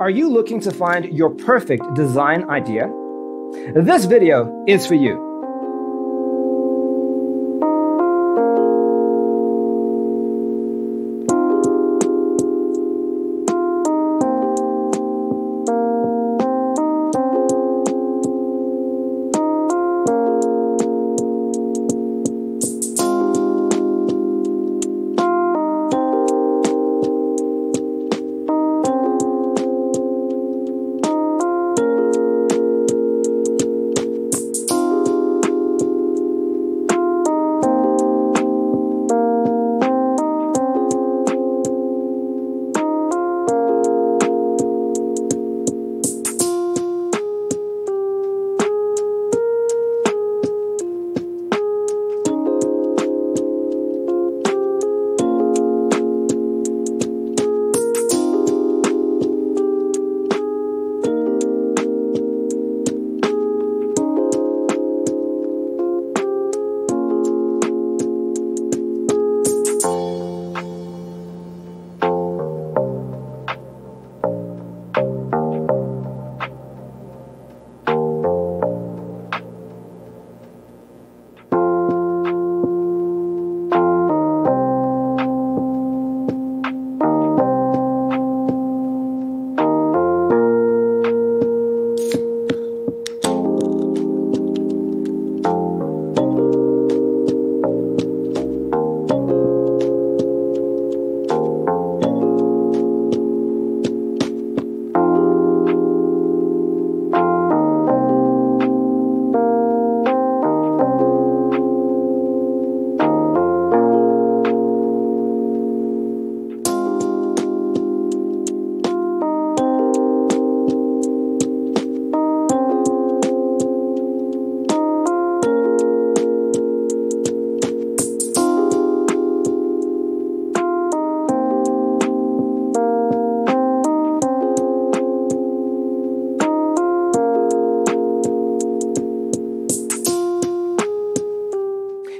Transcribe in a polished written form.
Are you looking to find your perfect design idea? This video is for you.